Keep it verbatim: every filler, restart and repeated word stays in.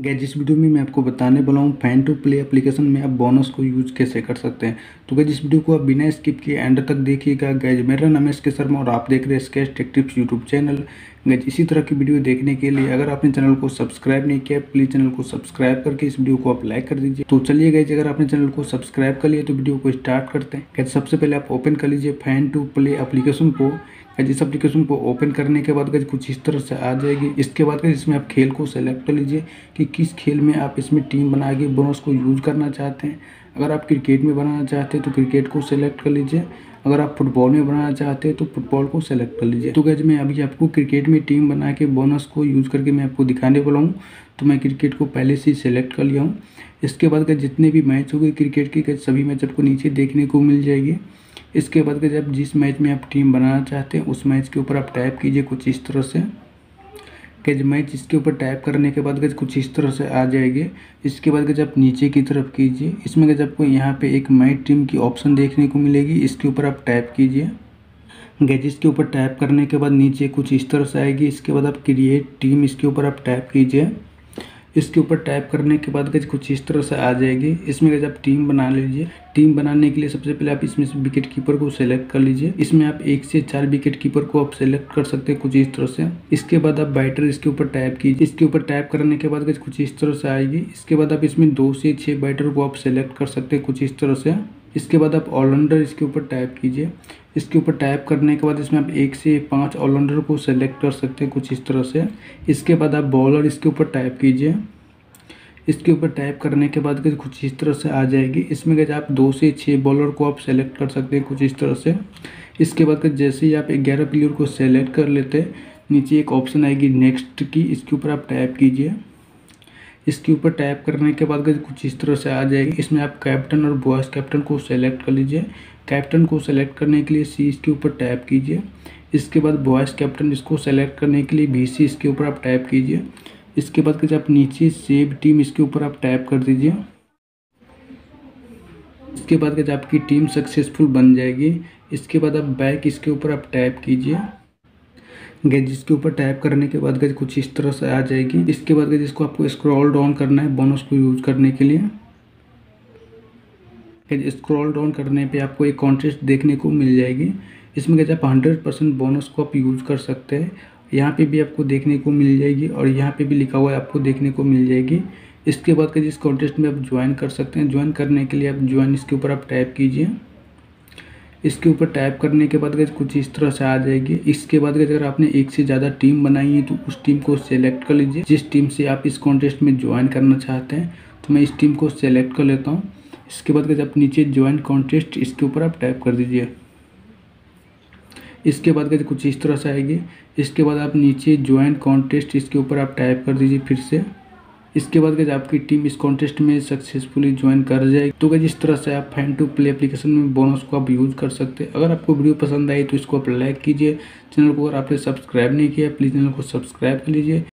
Gas जिस video में मैं आपको बताने वाला हूँ फैन टू प्ले एप्लीकेशन में आप बोनस को यूज़ कैसे कर सकते हैं। तो गैस इस वीडियो को आप बिना स्किप किए एंड तक देखिएगा। गैस मेरा नाम है स्केच शर्मा और आप देख रहे हैं sketch tech tips YouTube channel. Guys इसी तरह की वीडियो देखने के लिए अगर आपने चैनल को सब्सक्राइब नहीं किया प्लीज़ चैनल को सब्सक्राइब करके इस वीडियो को आप लाइक कर दीजिए। तो चलिए गैस अगर आपने चैनल को सब्सक्राइब कर लिया तो वीडियो को स्टार्ट करते हैं। गैस सबसे पहले आप ओपन कर लीजिए फैन टू प्ले एप्लीकेशन को। गैस इस एप्लीकेशन को ओपन करने के बाद गैस कुछ इस तरह से आ जाएगी। इसके बाद गैस इसमें आप खेल को सेलेक्ट कर लीजिए कि किस खेल में आप इसमें टीम बना के बोनस को यूज़ करना चाहते हैं। अगर आप क्रिकेट में बनाना चाहते हैं तो क्रिकेट को सेलेक्ट कर लीजिए। अगर आप फुटबॉल में बनाना चाहते हैं तो फुटबॉल को सेलेक्ट कर लीजिए। तो गैस मैं अभी आपको क्रिकेट में टीम बना के बोनस को यूज़ करके मैं आपको दिखाने वाला हूँ। तो मैं क्रिकेट को पहले से ही सेलेक्ट कर लिया हूँ। इसके बाद गैस जितने भी मैच हो गए क्रिकेट के गैस सभी मैच आपको नीचे देखने को मिल जाएगी। इसके बाद गैस आप जिस मैच में आप टीम बनाना चाहते हैं उस मैच के ऊपर आप टाइप कीजिए कुछ इस तरह से। गैस मैच इसके ऊपर टाइप करने के बाद गैस कुछ इस तरह से आ जाएगी। इसके बाद गैस आप नीचे की तरफ कीजिए। इसमें गैस आपको यहाँ पे एक मैच टीम की ऑप्शन देखने को मिलेगी। इसके ऊपर आप टाइप कीजिए। गैस इसके ऊपर टाइप करने के बाद नीचे कुछ इस तरह से आएगी। इसके बाद आप क्रिएट टीम इसके ऊपर आप टाइप कीजिए। इसके ऊपर टाइप करने के बाद गैस कुछ इस तरह से आ जाएगी। इसमें गैस आप टीम बना लीजिए। टीम बनाने के लिए सबसे पहले आप इसमें से विकेट कीपर को सेलेक्ट कर लीजिए। इसमें आप एक से चार विकेट कीपर को आप सेलेक्ट कर सकते हैं कुछ इस तरह से। इसके बाद आप बैटर इसके ऊपर टाइप कीजिए। इसके ऊपर टाइप करने के बाद गैस कुछ इस तरह से आएगी। इसके बाद आप इसमें दो से छः बैटर को आप सेलेक्ट कर सकते हैं कुछ इस तरह से। इसके बाद आप ऑलराउंडर इसके ऊपर टाइप कीजिए। इसके ऊपर टाइप करने के बाद इसमें आप एक से पाँच ऑलराउंडर को सेलेक्ट कर सकते हैं कुछ इस तरह से। इसके बाद आप बॉलर इसके ऊपर टाइप कीजिए। इसके ऊपर टाइप करने के बाद कुछ इस तरह से आ जाएगी। इसमें गैस आप दो से छः बॉलर को आप सेलेक्ट कर सकते हैं कुछ इस तरह से। इसके बाद जैसे ही आप ग्यारह प्लेयर को सेलेक्ट कर लेते हैं नीचे एक ऑप्शन आएगी नेक्स्ट की। इसके ऊपर आप टाइप कीजिए। इसके ऊपर टाइप करने के बाद कुछ इस तरह से आ जाएगी। इसमें आप कैप्टन और वाइस कैप्टन को सेलेक्ट कर लीजिए। कैप्टन को सेलेक्ट करने के लिए सी इसके ऊपर टाइप कीजिए। इसके बाद वाइस कैप्टन इसको सेलेक्ट करने के लिए बी सी इसके ऊपर आप टाइप कीजिए। इसके बाद कुछ आप नीचे सेव टीम इसके ऊपर आप टाइप कर दीजिए। इसके बाद कुछ आपकी टीम सक्सेसफुल बन जाएगी। इसके बाद आप बैक इसके ऊपर आप टाइप कीजिए। गैस जिसके ऊपर टाइप करने के बाद गैस कुछ इस तरह से आ जाएगी। इसके बाद गैस इसको आपको स्क्रॉल डाउन करना है बोनस को यूज़ करने के लिए। गैस स्क्रॉल डाउन करने पे आपको एक कॉन्टेस्ट देखने को मिल जाएगी। इसमें गैस आप हंड्रेड परसेंट बोनस को आप यूज़ कर सकते हैं। यहाँ पे भी आपको देखने को मिल जाएगी और यहाँ पे भी लिखा हुआ है आपको देखने को मिल जाएगी। इसके बाद गैस इस कॉन्टेस्ट में आप ज्वाइन कर सकते हैं। ज्वाइन करने के लिए आप ज्वाइन इसके ऊपर आप टाइप कीजिए। इसके ऊपर टाइप करने के बाद गैस कुछ इस तरह से आ जाएगी। इसके बाद गैस अगर आपने एक से ज़्यादा टीम बनाई है तो उस टीम को सेलेक्ट कर लीजिए जिस टीम से आप इस कॉन्टेस्ट में ज्वाइन करना चाहते हैं। तो मैं इस टीम को सेलेक्ट कर लेता हूँ। इसके बाद गैस आप नीचे ज्वाइन कॉन्टेस्ट इसके ऊपर आप टाइप कर दीजिए। इसके बाद गैस कुछ इस तरह से आएगी। इसके बाद आप नीचे ज्वाइन कॉन्टेस्ट इसके ऊपर आप टाइप कर दीजिए फिर से। इसके बाद गैस आपकी टीम इस कॉन्टेस्ट में सक्सेसफुली ज्वाइन कर जाएगी। तो गैस इस तरह से आप फैन टू प्ले एप्लीकेशन में बोनस को आप यूज़ कर सकते हैं। अगर आपको वीडियो पसंद आई तो इसको आप लाइक कीजिए। चैनल को अगर आपने सब्सक्राइब नहीं किया प्लीज़ चैनल को सब्सक्राइब कर लीजिए।